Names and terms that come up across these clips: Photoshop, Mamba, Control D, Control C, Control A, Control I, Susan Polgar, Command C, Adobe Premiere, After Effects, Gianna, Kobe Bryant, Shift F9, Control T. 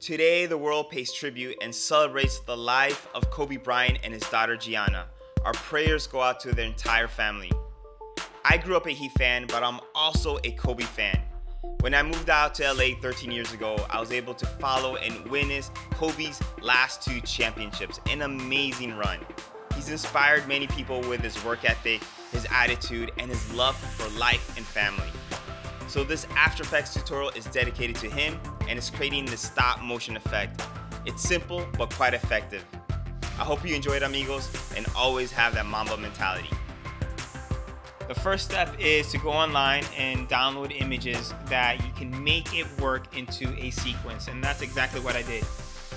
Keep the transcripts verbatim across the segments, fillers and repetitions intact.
Today, the world pays tribute and celebrates the life of Kobe Bryant and his daughter Gianna. Our prayers go out to their entire family. I grew up a Heat fan, but I'm also a Kobe fan. When I moved out to L A thirteen years ago, I was able to follow and witness Kobe's last two championships, an amazing run. He's inspired many people with his work ethic, his attitude, and his love for life and family. So this After Effects tutorial is dedicated to him, and it's creating the stop motion effect. It's simple, but quite effective. I hope you enjoyed, amigos, and always have that Mamba mentality. The first step is to go online and download images that you can make it work into a sequence, and that's exactly what I did.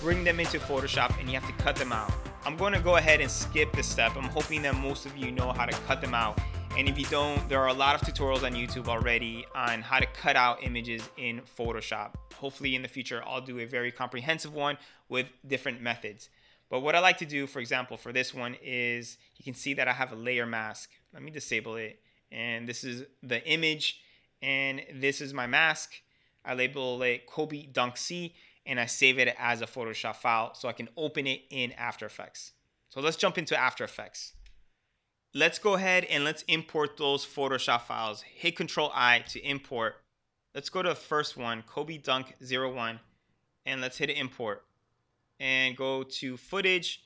Bring them into Photoshop and you have to cut them out. I'm going to go ahead and skip this step. I'm hoping that most of you know how to cut them out. And if you don't, there are a lot of tutorials on YouTube already on how to cut out images in Photoshop. Hopefully in the future, I'll do a very comprehensive one with different methods. But what I like to do, for example, for this one is, you can see that I have a layer mask. Let me disable it. And this is the image, and this is my mask. I label it Kobe Dunk C, and I save it as a Photoshop file so I can open it in After Effects. So let's jump into After Effects. Let's go ahead and let's import those Photoshop files. Hit Control I to import. Let's go to the first one, Kobe Dunk zero one, and let's hit import. And go to footage,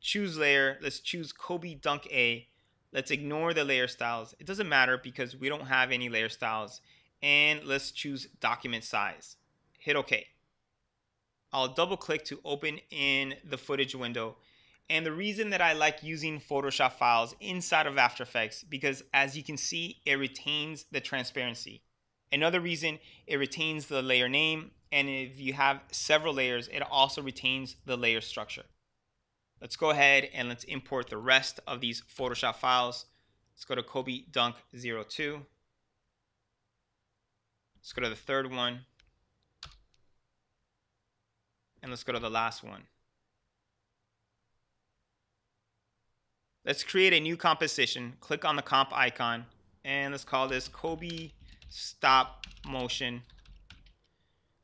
choose layer. Let's choose Kobe Dunk A. Let's ignore the layer styles. It doesn't matter because we don't have any layer styles. And let's choose document size. Hit OK. I'll double click to open in the footage window. And the reason that I like using Photoshop files inside of After Effects, because as you can see, it retains the transparency. Another reason, it retains the layer name. And if you have several layers, it also retains the layer structure. Let's go ahead and let's import the rest of these Photoshop files. Let's go to Kobe Dunk zero two. Let's go to the third one. And let's go to the last one. Let's create a new composition. Click on the comp icon, and let's call this Kobe Stop Motion.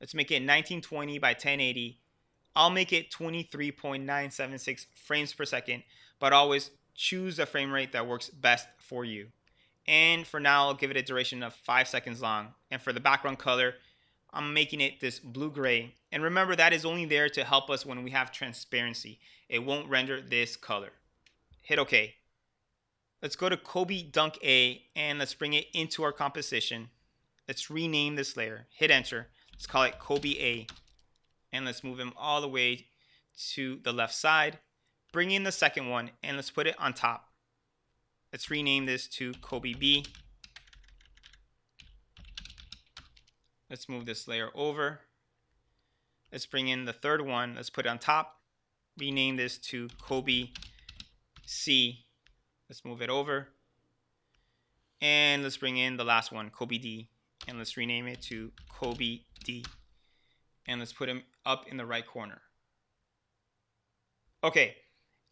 Let's make it nineteen twenty by ten eighty. I'll make it twenty-three point nine seven six frames per second, but always choose a frame rate that works best for you. And for now, I'll give it a duration of five seconds long. And for the background color, I'm making it this blue-gray. And remember, that is only there to help us when we have transparency. It won't render this color. Hit OK. Let's go to Kobe Dunk A, and let's bring it into our composition. Let's rename this layer. Hit Enter. Let's call it Kobe A. And let's move him all the way to the left side. Bring in the second one, and let's put it on top. Let's rename this to Kobe B. Let's move this layer over. Let's bring in the third one. Let's put it on top. Rename this to Kobe C. Let's move it over. And let's bring in the last one, Kobe D. And let's rename it to Kobe D. And let's put him up in the right corner. Okay,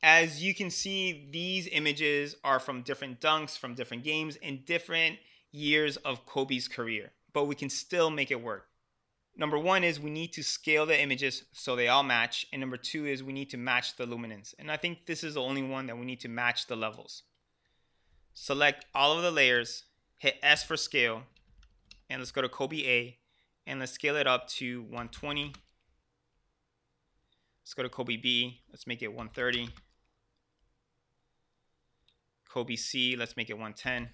as you can see, these images are from different dunks, from different games, and different years of Kobe's career. But we can still make it work. Number one is we need to scale the images so they all match. And number two is we need to match the luminance. And I think this is the only one that we need to match the levels. Select all of the layers, hit S for scale, and let's go to Kobe A, and let's scale it up to one twenty. Let's go to Kobe B, let's make it one thirty. Kobe C, let's make it one ten.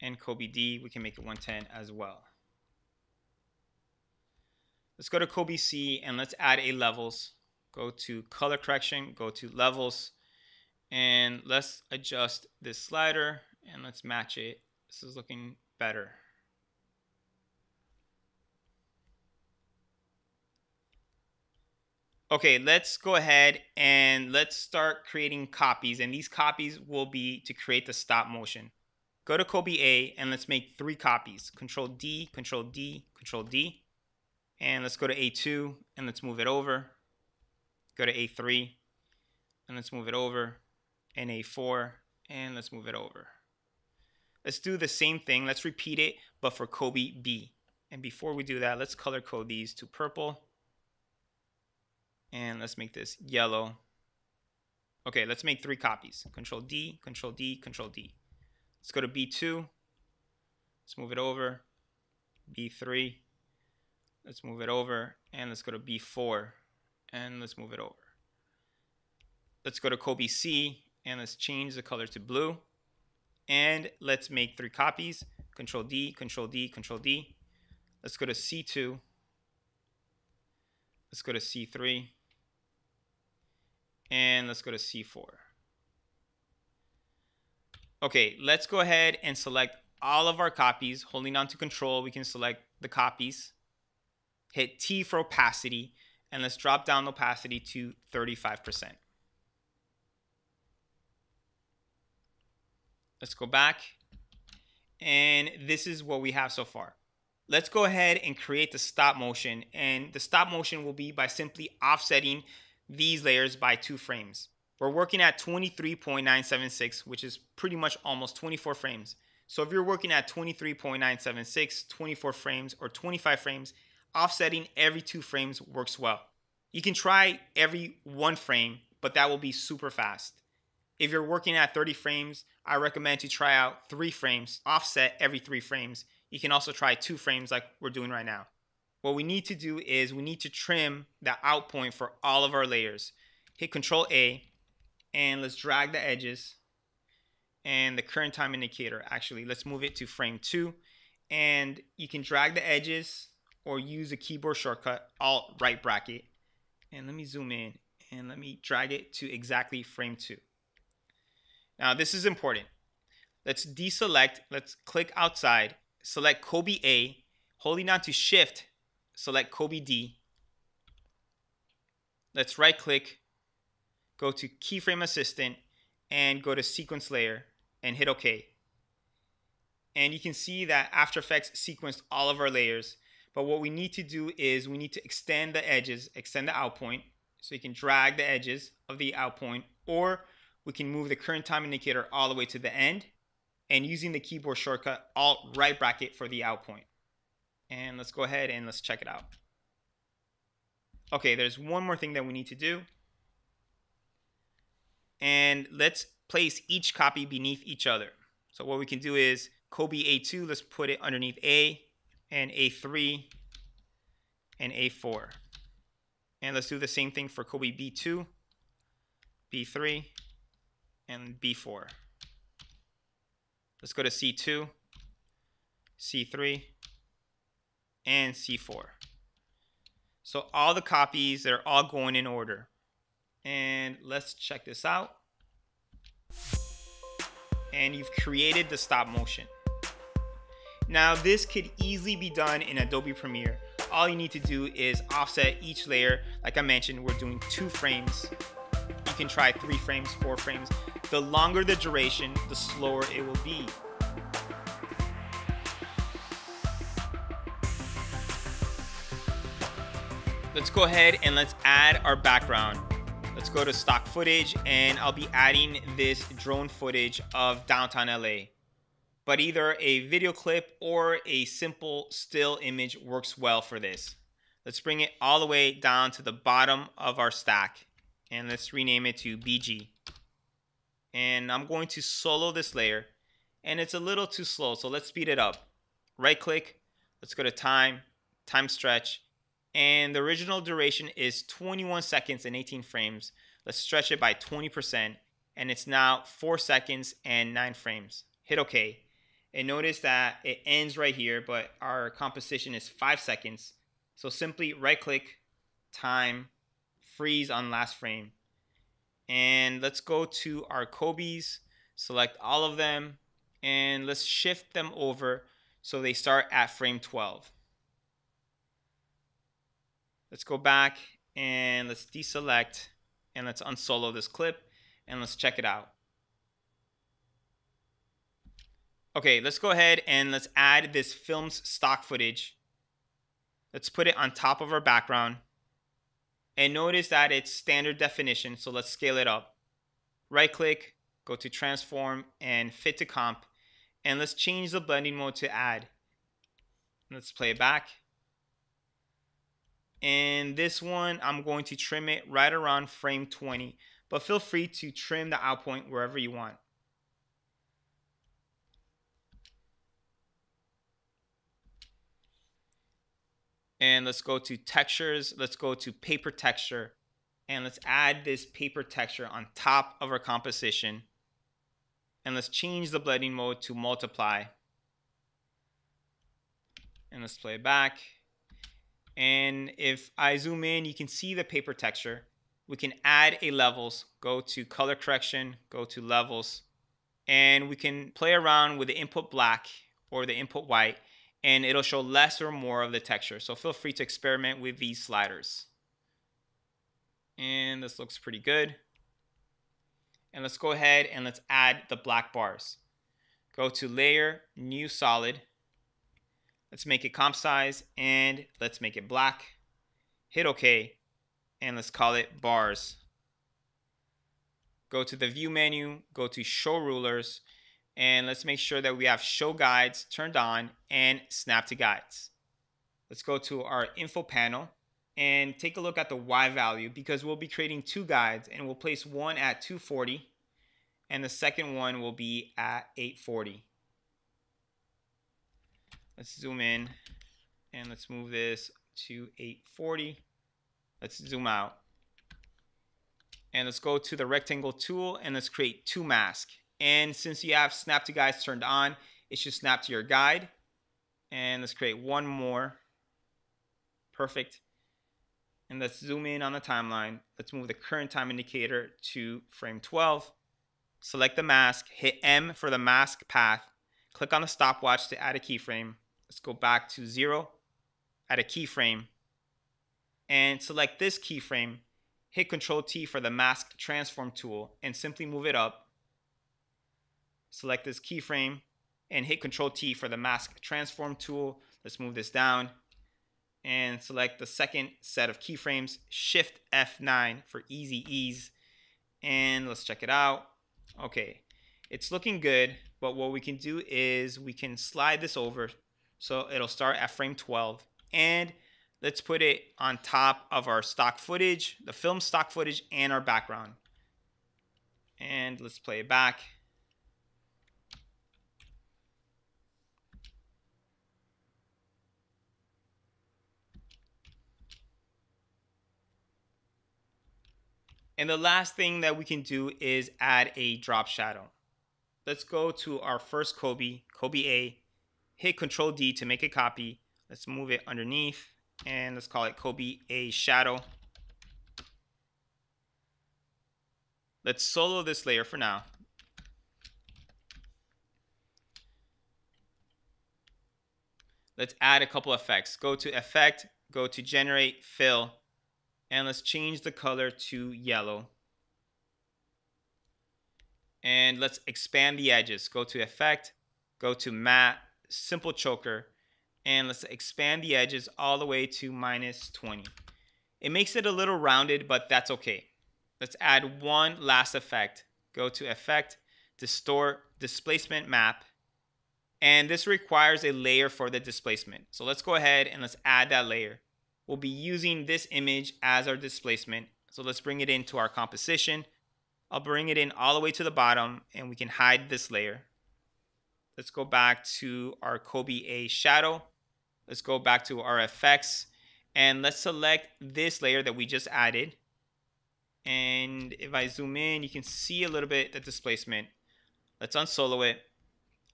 And Kobe D, we can make it one ten as well. Let's go to Kobe C and let's add a levels. Go to color correction, go to levels, and let's adjust this slider and let's match it. This is looking better. Okay, let's go ahead and let's start creating copies, and these copies will be to create the stop motion. Go to Kobe A and let's make three copies. Control D, Control D, Control D. And let's go to A two and let's move it over. Go to A three and let's move it over. And A four and let's move it over. Let's do the same thing. Let's repeat it, but for Kobe B. And before we do that, let's color code these to purple. And let's make this yellow. Okay, let's make three copies. Control D, Control D, Control D. Let's go to B two. Let's move it over. B three. Let's move it over. And let's go to B four. And let's move it over. Let's go to Kobe C. And let's change the color to blue. And let's make three copies. Control D, Control D, Control D. Let's go to C two. Let's go to C three. And let's go to C four. Okay, let's go ahead and select all of our copies. Holding on to Control, we can select the copies. Hit T for opacity, and let's drop down opacity to thirty-five percent. Let's go back, and this is what we have so far. Let's go ahead and create the stop motion, and the stop motion will be by simply offsetting these layers by two frames. We're working at twenty-three point nine seven six, which is pretty much almost twenty-four frames. So if you're working at twenty-three point nine seven six, twenty-four frames, or twenty-five frames, offsetting every two frames works well. You can try every one frame, but that will be super fast. If you're working at thirty frames, I recommend you try out three frames, offset every three frames. You can also try two frames like we're doing right now. What we need to do is we need to trim the out point for all of our layers. Hit Control A, and let's drag the edges and the current time indicator. Actually, let's move it to frame two, and you can drag the edges or use a keyboard shortcut, Alt right bracket. And let me zoom in and let me drag it to exactly frame two. Now this is important. Let's deselect, let's click outside, select Kobe A, holding on to Shift, select Kobe D. Let's right click, go to Keyframe Assistant, and go to Sequence Layer and hit OK. And you can see that After Effects sequenced all of our layers. But what we need to do is we need to extend the edges, extend the out point. So you can drag the edges of the out point, or we can move the current time indicator all the way to the end, and using the keyboard shortcut Alt right bracket for the out point. And let's go ahead and let's check it out. Okay, there's one more thing that we need to do. And let's place each copy beneath each other. So what we can do is Kobe A two, let's put it underneath A, and A three, and A four. And let's do the same thing for Kobe B two, B three, and B four. Let's go to C two, C three, and C four. So all the copies, they're all going in order. And let's check this out. And you've created the stop motion. Now this could easily be done in Adobe Premiere. All you need to do is offset each layer. Like I mentioned, we're doing two frames. You can try three frames, four frames. The longer the duration, the slower it will be. Let's go ahead and let's add our background. Let's go to stock footage, and I'll be adding this drone footage of downtown L A. But either a video clip or a simple still image works well for this. Let's bring it all the way down to the bottom of our stack, and let's rename it to B G. And I'm going to solo this layer, and it's a little too slow, so let's speed it up. Right click, let's go to time, time stretch, and the original duration is twenty-one seconds and eighteen frames. Let's stretch it by twenty percent, and it's now four seconds and nine frames. Hit OK, and notice that it ends right here, but our composition is five seconds. So simply right click, time, freeze on last frame. And let's go to our Kobe's, select all of them, and let's shift them over so they start at frame twelve. Let's go back and let's deselect, and let's unsolo this clip, and let's check it out. Okay, let's go ahead and let's add this film's stock footage. Let's put it on top of our background. And notice that it's standard definition, so let's scale it up. Right click, go to transform and fit to comp, and let's change the blending mode to add. Let's play it back. And this one, I'm going to trim it right around frame twenty, but feel free to trim the out point wherever you want. And let's go to textures. Let's go to paper texture. And let's add this paper texture on top of our composition. And let's change the blending mode to multiply. And let's play it back. And if I zoom in, you can see the paper texture. We can add a levels, go to color correction, go to levels, and we can play around with the input black or the input white, and it'll show less or more of the texture. So feel free to experiment with these sliders. And this looks pretty good. And let's go ahead and let's add the black bars. Go to layer, new solid. Let's make it comp size and let's make it black. Hit OK and let's call it bars. Go to the view menu, go to show rulers, and let's make sure that we have show guides turned on and snap to guides. Let's go to our info panel and take a look at the Y value, because we'll be creating two guides, and we'll place one at two forty and the second one will be at eight forty. Let's zoom in and let's move this to eight forty. Let's zoom out. And let's go to the rectangle tool and let's create two masks. And since you have snap to guides turned on, it should snap to your guide. And let's create one more. Perfect. And let's zoom in on the timeline. Let's move the current time indicator to frame twelve. Select the mask, hit M for the mask path. Click on the stopwatch to add a keyframe. Let's go back to zero, add a keyframe, and select this keyframe. Hit Control T for the mask transform tool and simply move it up. Select this keyframe and hit Control T for the mask transform tool. Let's move this down and select the second set of keyframes. Shift F nine for easy ease. And let's check it out. Okay, it's looking good, but what we can do is we can slide this over so it'll start at frame twelve, and let's put it on top of our stock footage, the film stock footage, and our background. And let's play it back. And the last thing that we can do is add a drop shadow. Let's go to our first Kobe, Kobe A, hit Control D to make a copy. Let's move it underneath and let's call it Kobe A shadow. Let's solo this layer for now. Let's add a couple effects. Go to effect, go to generate, fill, and let's change the color to yellow. And let's expand the edges. Go to effect, go to matte, simple choker, and let's expand the edges all the way to minus twenty. It makes it a little rounded, but that's okay. Let's add one last effect. Go to effect, distort, displacement map, and this requires a layer for the displacement. So let's go ahead and let's add that layer. We'll be using this image as our displacement. So let's bring it into our composition. I'll bring it in all the way to the bottom and we can hide this layer. Let's go back to our Kobe A shadow. Let's go back to our effects and let's select this layer that we just added. And if I zoom in, you can see a little bit the displacement. Let's unsolo it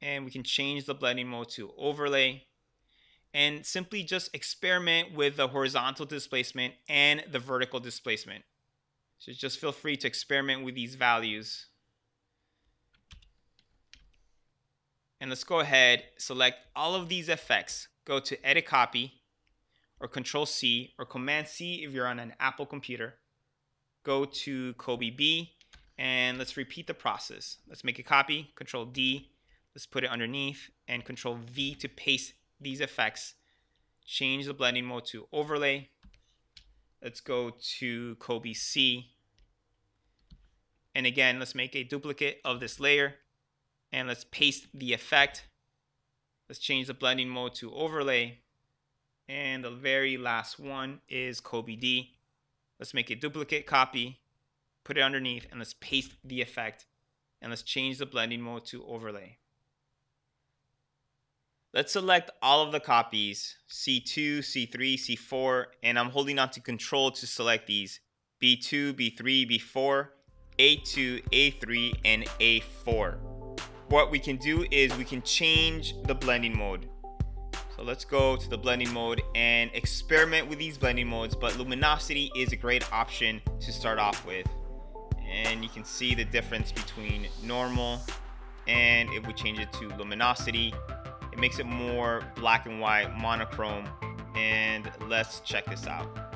and we can change the blending mode to overlay and simply just experiment with the horizontal displacement and the vertical displacement. So just feel free to experiment with these values. And let's go ahead, select all of these effects. Go to edit copy or Control C or Command C if you're on an Apple computer. Go to Kobe B and let's repeat the process. Let's make a copy, Control D. Let's put it underneath and Control V to paste these effects. Change the blending mode to overlay. Let's go to Kobe C. And again, let's make a duplicate of this layer and let's paste the effect. Let's change the blending mode to overlay And the very last one is Kobe D. Let's make a duplicate copy, put it underneath, and let's paste the effect. And let's change the blending mode to overlay. Let's select all of the copies, C two, C three, C four, and I'm holding on to Control to select these, B two, B three, B four, A two, A three, and A four. What we can do is we can change the blending mode. So let's go to the blending mode and experiment with these blending modes, but luminosity is a great option to start off with. And you can see the difference between normal and if we change it to luminosity, it makes it more black and white, monochrome. And let's check this out.